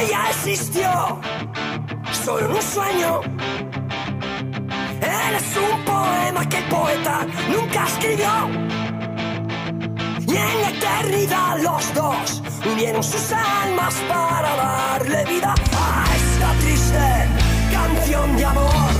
que ya existió, solo un sueño. Eres un poema que el poeta nunca escribió, y en la eternidad los dos unieron sus almas para darle vida a esta triste canción de amor.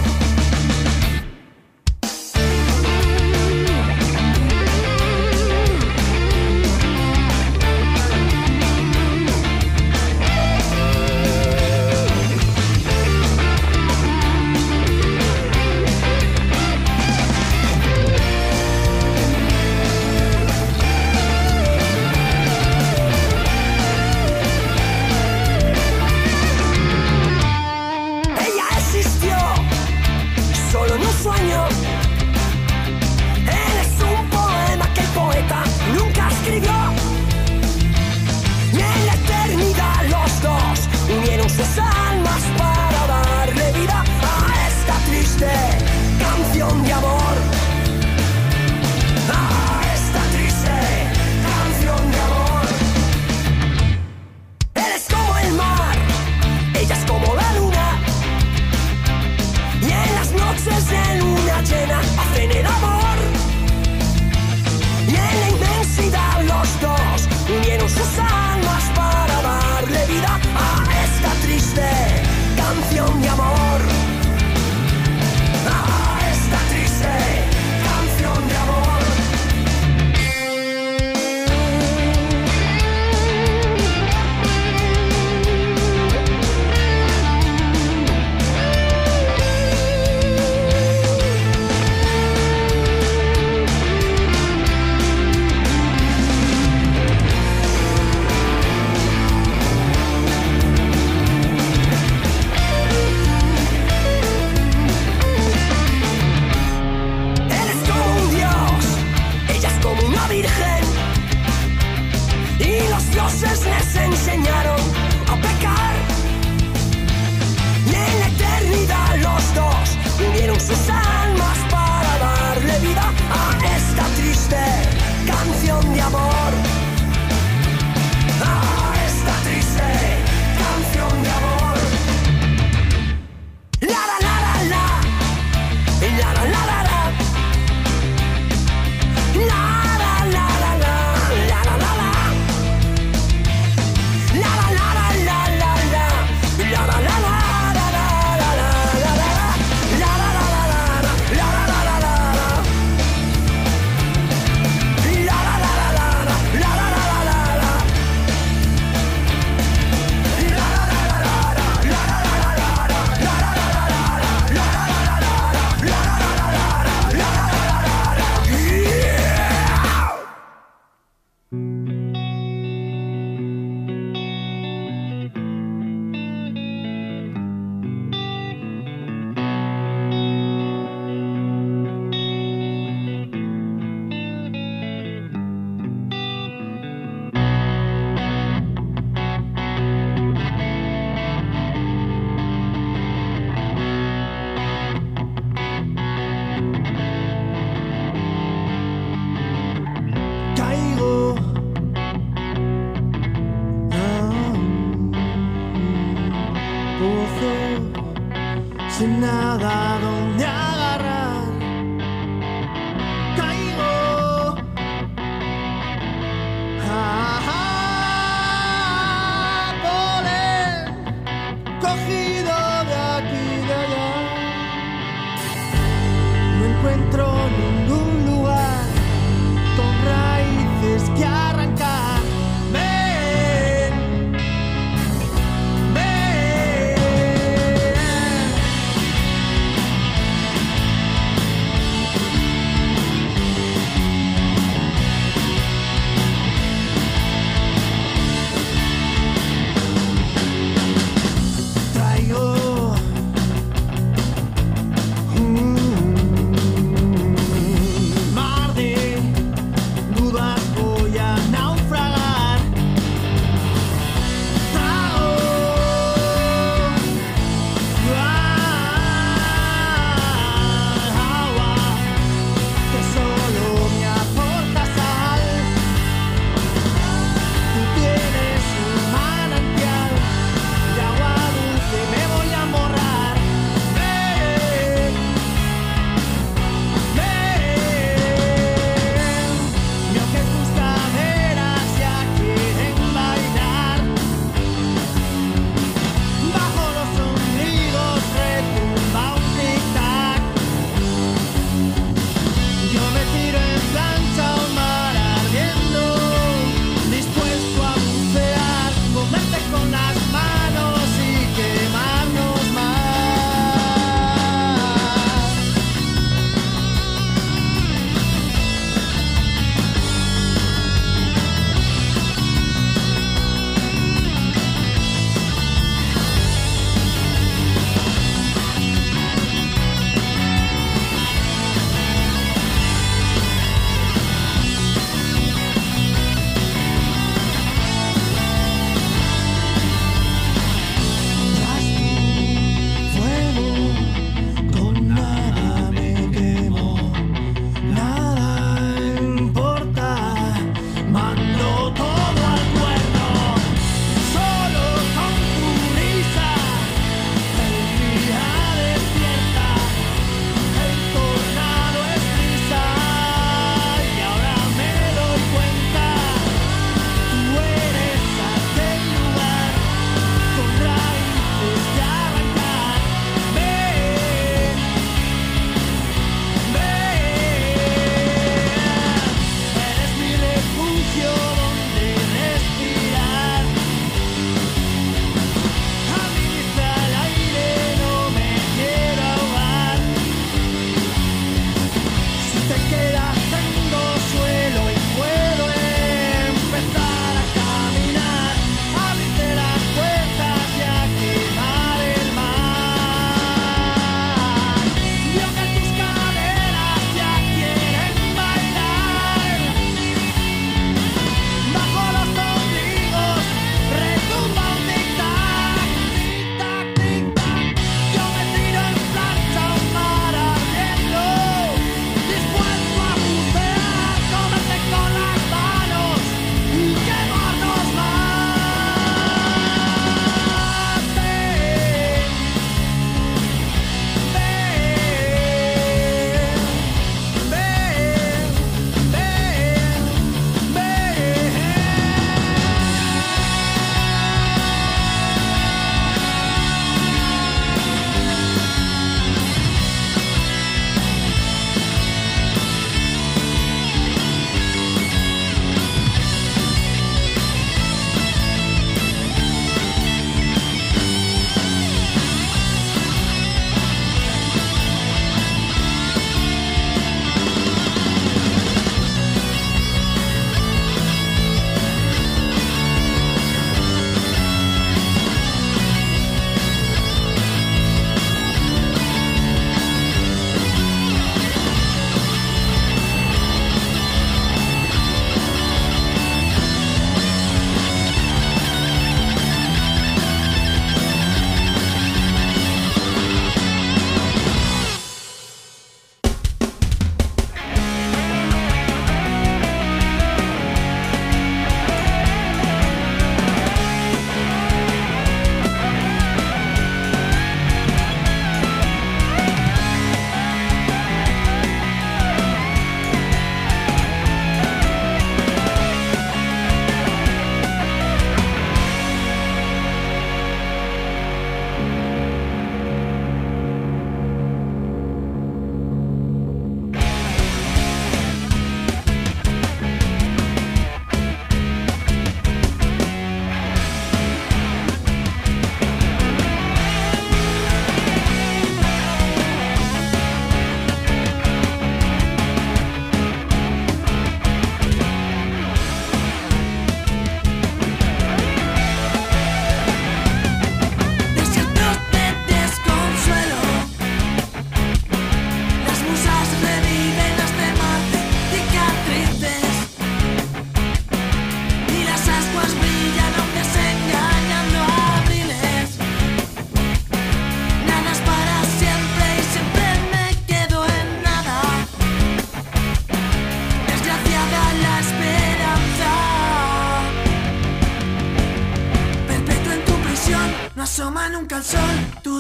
Voy a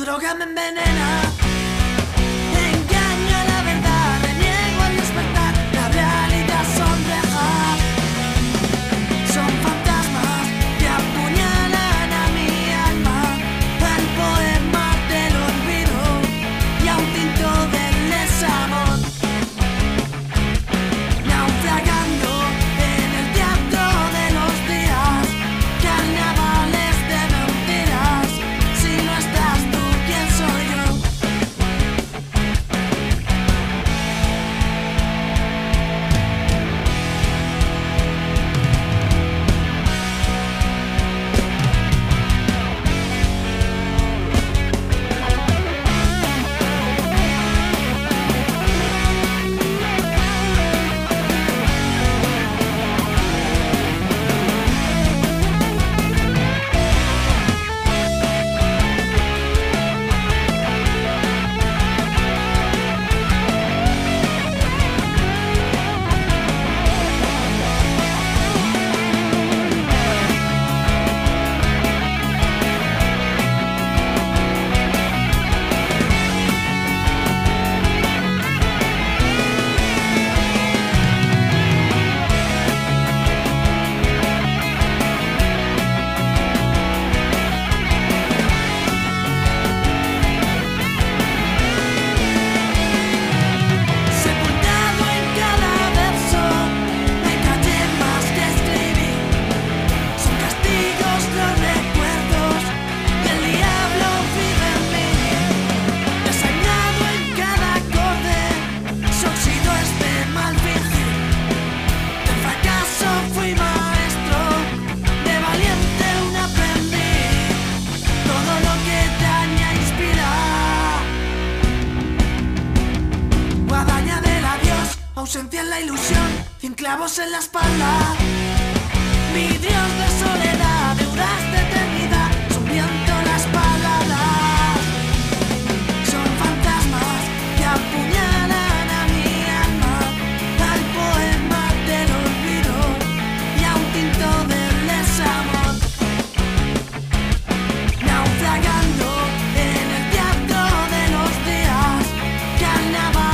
Tu droga me envenena, engaña la verdad, reniego al despertar, la realidad son rejas, son fantasmas que apuñalan a mi alma, al poder mar del olvido y a un tinto del desamor, naufragando en el teatro de los días, carnavales de mentiras. Si no estás tú, ¿quién soy yo? Ausencia en la ilusión, 100 clavos en la espalda. Mi Dios de soledad, deudas de eternidad, subiendo las palabras. Son fantasmas que apuñalan a mi alma, al poema del olvido y a un tinto del desamor, naufragando en el teatro de los días, carnaval.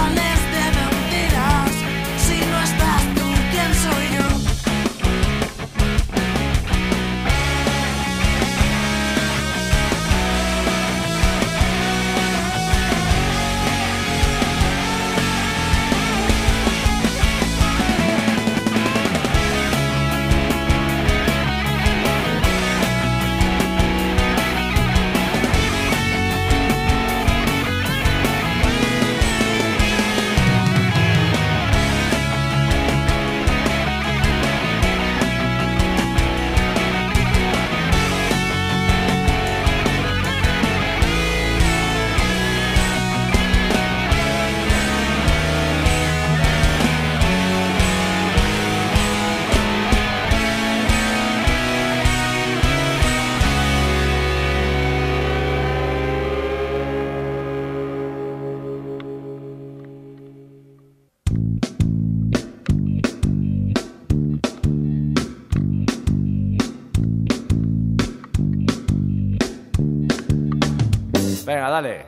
Venga, dale.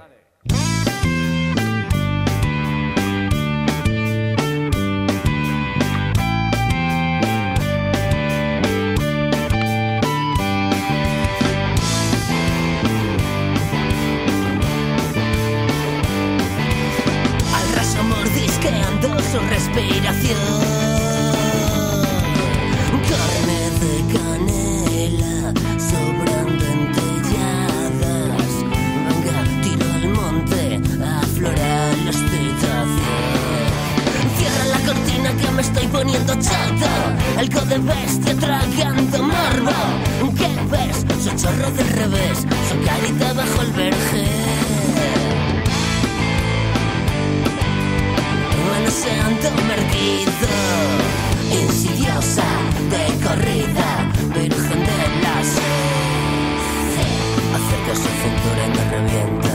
Al raso mordisqueando su respiración, carne de canela sobrando en telladas. Aflora la excitación. Cierra la cortina que me estoy poniendo chato. Algo de bestia tragando morbo. ¿Qué ves? Su chorro del revés, su carita bajo el vergel, manoseando merguido, insidiosa de corrida, virgen de la sed. Acerca su cintura y me revienta.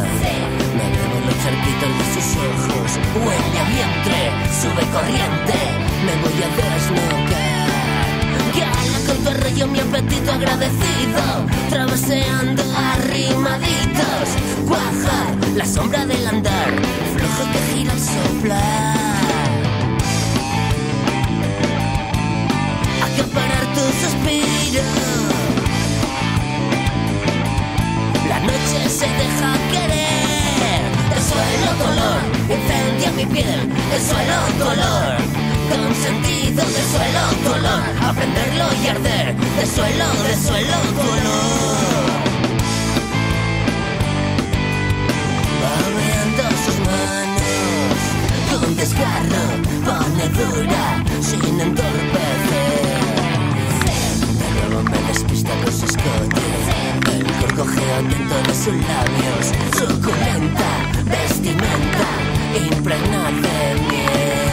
Me llevo los charquitos de sus ojos, huele a vientre, sube corriente, me voy a desnucar. Corrió mi apetito agradecido, traveseando arrimaditos, cuajar la sombra del andar, flojo que gira al soplar, acaparar tu suspiro. La noche se deja querer, el suelo color incendia mi piel, el suelo color. Con sentido de suelo, color, aprenderlo y arder, de suelo, color. Babeando sus manos, con desgarro, ponedura, sin entorpecer. De nuevo me despista con sus escotes, el gorgojeo atento de sus labios, suculenta, vestimenta, impregnada de miel.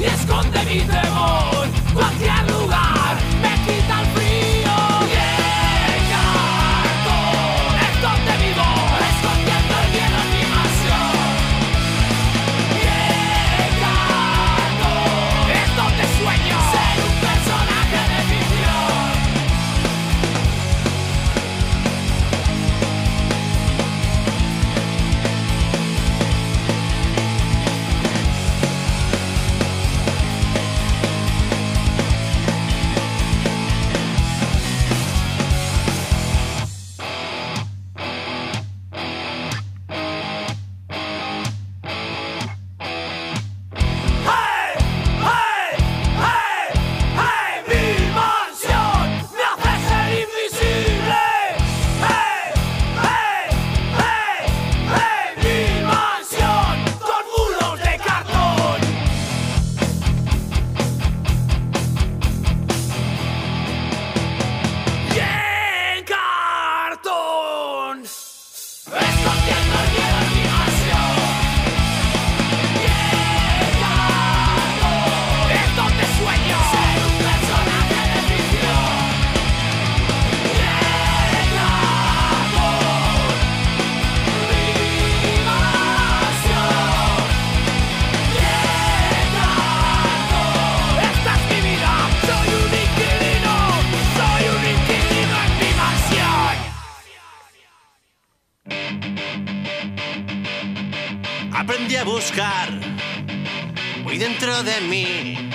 Y esconde mi temor. voy a buscar muy dentro de mí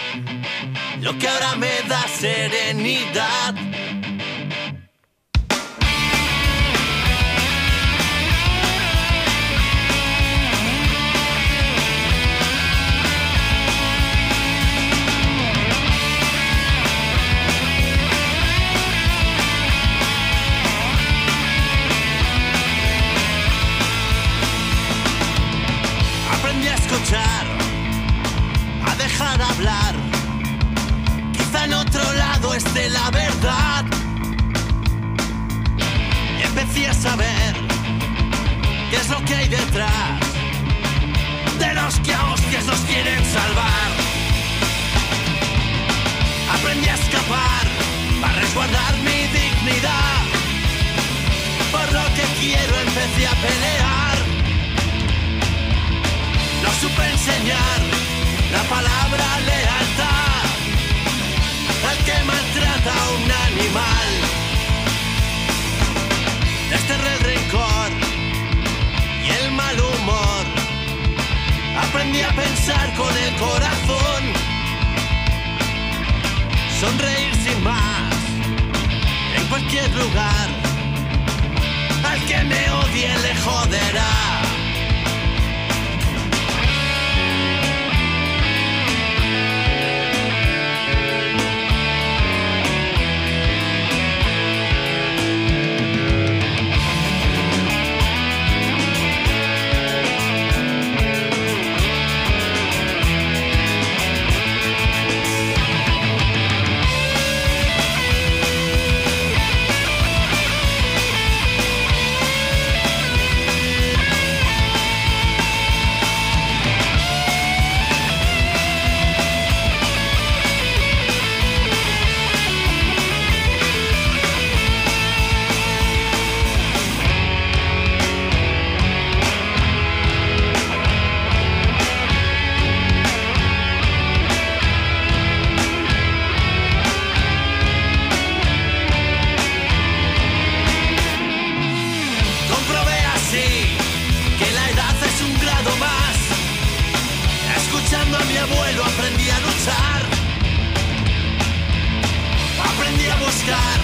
lo que ahora me da serenidad. A dejar hablar, quizá en otro lado esté la verdad. Y empecé a saber qué es lo que hay detrás de los que a hostias nos quieren salvar. Aprendí a escapar para resguardar mi dignidad. Por lo que quiero empecé a pelear. No supe enseñar la palabra lealtad al que maltrata a un animal. Desterré el rencor y el mal humor. Aprendí a pensar con el corazón. Sonreír sin más en cualquier lugar. Al que me odie le joderá. Escuchando a mi abuelo aprendí a luchar. Aprendí a buscar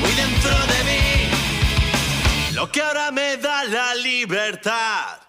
muy dentro de mí lo que ahora me da la libertad.